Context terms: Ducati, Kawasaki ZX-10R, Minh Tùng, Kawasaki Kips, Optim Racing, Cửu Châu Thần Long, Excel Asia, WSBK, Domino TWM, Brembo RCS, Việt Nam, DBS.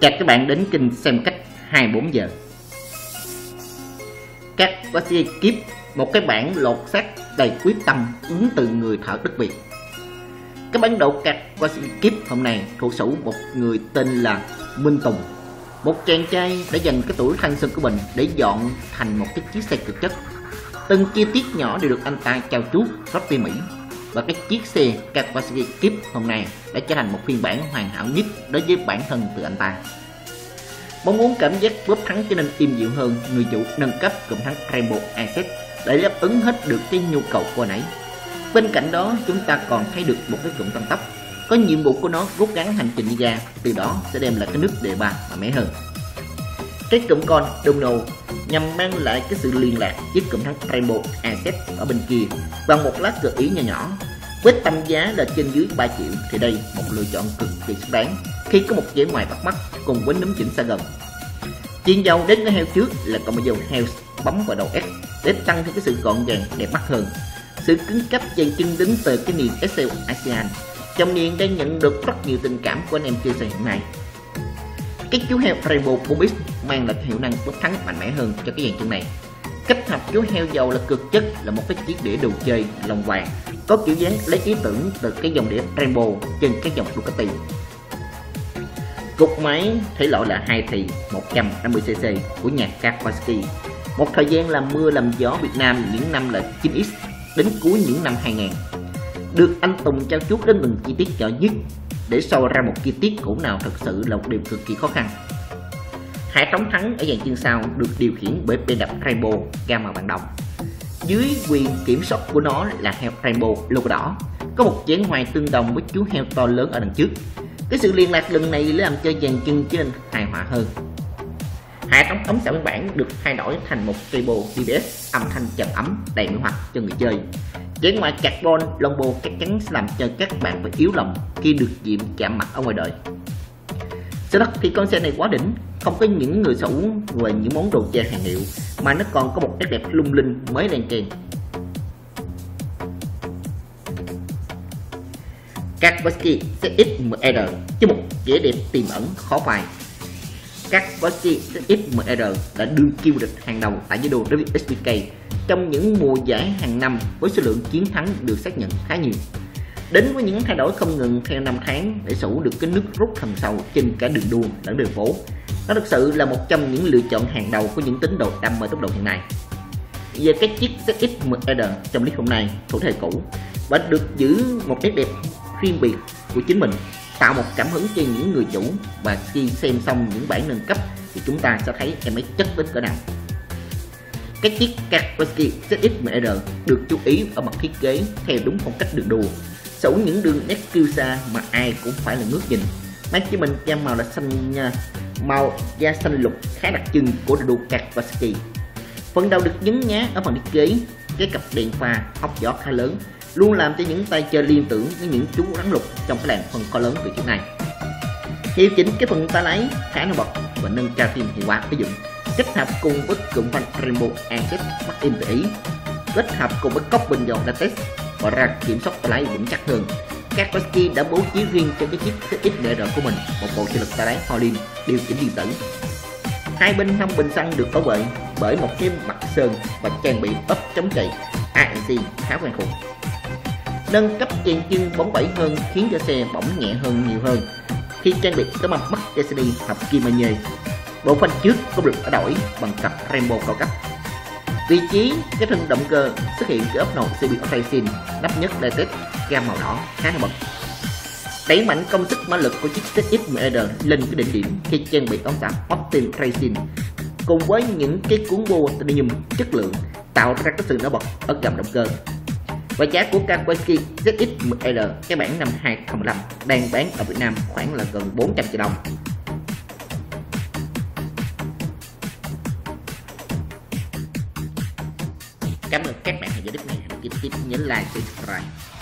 Chào các bạn đến kênh xem cách 24 giờ. Các bác sĩ kiếp một cái bản lột xác đầy quyết tâm ứng từ người thợ đất Việt. Cái bản đồ các bác sĩ kiếp hôm nay thuộc sở một người tên là Minh Tùng, một chàng trai đã dành cái tuổi thanh xuân của mình để dọn thành một cái chiếc xe cực chất. Từng chi tiết nhỏ đều được anh ta trao chuốt rất tỉ mỉ, và cái chiếc xe Kawasaki Kiếp hôm nay đã trở thành một phiên bản hoàn hảo nhất đối với bản thân từ anh ta. Mong muốn cảm giác bóp thắng trở nên im dịu hơn, người chủ nâng cấp cụm thắng Brembo RCS để đáp ứng hết được cái nhu cầu của nãy. Bên cạnh đó, chúng ta còn thấy được một cái cụm tăng tốc có nhiệm vụ của nó rút ngắn hành trình đi ra, từ đó sẽ đem lại cái nước đề ba mà mẻ hơn. Cái cụm con domino nhằm mang lại cái sự liên lạc với cụm thắng Brembo RCS ở bên kia, và một lát gợi ý nhỏ nhỏ. Với tầm giá là trên dưới 3 triệu thì đây một lựa chọn cực kỳ xứng đáng khi có một vẻ ngoài bắt mắt cùng với nấm chỉnh xa gần. Chuyên dầu đến cái heo trước là còn một dầu heo bấm vào đầu S để tăng thêm cái sự gọn gàng đẹp mắt hơn. Sự cứng cáp dây chân đến từ cái niềm Excel Asia, trong niềm đang nhận được rất nhiều tình cảm của anh em chia sẻ hiện nay. Cái chú heo Brembo 4X mang lại hiệu năng bóp thắng mạnh mẽ hơn cho cái dàn chân này. Kết hợp chú heo dầu là cực chất là một cái chiếc đĩa đồ chơi lòng vàng có kiểu dáng lấy ý tưởng từ cái dòng đĩa Brembo trên cái dòng Ducati. Cục máy thể loại là 2 thì 150cc của nhà Kawasaki. Một thời gian làm mưa làm gió Việt Nam những năm là 9X đến cuối những năm 2000. Được anh Tùng trao chuốt đến từng chi tiết nhỏ nhất để soi ra một chi tiết cũ nào thật sự là một điều cực kỳ khó khăn. Hệ thống thắng ở dàn chân sau được điều khiển bởi pedal Brembo gamma bằng đồng. Dưới quyền kiểm soát của nó là heo Brembo logo đỏ, có một dáng ngoài tương đồng với chú heo to lớn ở đằng trước. Cái sự liên lạc lần này làm cho dàn chân trên hài hòa hơn. Hệ thống ống xả bản được thay đổi thành một cable DBS âm thanh trầm ấm đầy mê hoặc cho người chơi. Dáng ngoài carbon longbo chắc chắn sẽ làm cho các bạn phải yếu lòng khi được diện chạm mặt ở ngoài đời. Sau đó thì con xe này quá đỉnh, không có những người sở hữu về những món đồ chơi hàng hiệu mà nó còn có một nét đẹp lung linh mới đan kèn. Kawasaki ZX-10R với một vẻ đẹp tiềm ẩn khó phai. Kawasaki ZX-10R đã đương kim địch hàng đầu tại giới đô WSBK trong những mùa giải hàng năm với số lượng chiến thắng được xác nhận khá nhiều. Đến với những thay đổi không ngừng theo năm tháng để sở hữu được cái nước rút thầm sâu trên cả đường đua lẫn đường phố, nó thực sự là một trong những lựa chọn hàng đầu của những tín đồ đam mê tốc độ hiện nay. Về cái chiếc ZX-10R trong clip hôm nay thuộc thể cũ và được giữ một nét đẹp riêng biệt của chính mình, tạo một cảm hứng cho những người chủ, và khi xem xong những bản nâng cấp thì chúng ta sẽ thấy em ấy chất đến cỡ nào. Cái chiếc Kawasaki ZX-10R được chú ý ở mặt thiết kế theo đúng phong cách đường đua, sở hữu những đường nét kiêu sa mà ai cũng phải là ngước nhìn. Máy của mình gam màu là xanh nha, màu da xanh lục khá đặc trưng của đồ Kawasaki. Phần đầu được nhấn nhá ở phần thiết kế, cái cặp đèn pha ốc gió khá lớn luôn làm cho những tay chơi liên tưởng với những chú rắn lục trong cái làng phần co lớn từ trước này. Điều chỉnh cái phần tay lái khá nổi bật và nâng cao thêm hiệu quả sử dụng, kết hợp cùng với cụm phanh Brembo RCS bắt in tự ý, kết hợp cùng với cốc bình dầu latex và ra kiểm soát tay lái vững chắc hơn. Kawasaki đã bố trí riêng cho cái chiếc ZX-10R của mình một bộ trợ lực tay lái hoa liên điều chỉnh điện tử. Hai bên hông bình xăng được bảo vệ bởi một cái mặt sơn và trang bị ốp chống trầy ANC khá quen thuộc. Nâng cấp dàn chân bóng bẩy hơn khiến cho xe bỏng nhẹ hơn nhiều hơn khi trang bị tấm mặt mắt LCD hợp kim mà nhề. Bộ phanh trước cũng được thay đổi bằng cặp Brembo cao cấp. Vị trí cái thân động cơ xuất hiện cái ốp nồi CB Racing đắp nhất latex gam màu đỏ khá nổi bật. Đẩy mạnh công suất mã lực của chiếc ZX-10R lên cái đỉnh điểm khi trang bị ống xả Optim Racing cùng với những cái cuốn bô titanium chất lượng tạo ra cái sự nổi bật ở gầm động cơ. Và giá của Kawasaki ZX-10R cái bản năm 2015 đang bán ở Việt Nam khoảng là gần 400 triệu đồng. Cảm ơn các bạn đã theo dõi clip này, hãy nhấn like, subscribe.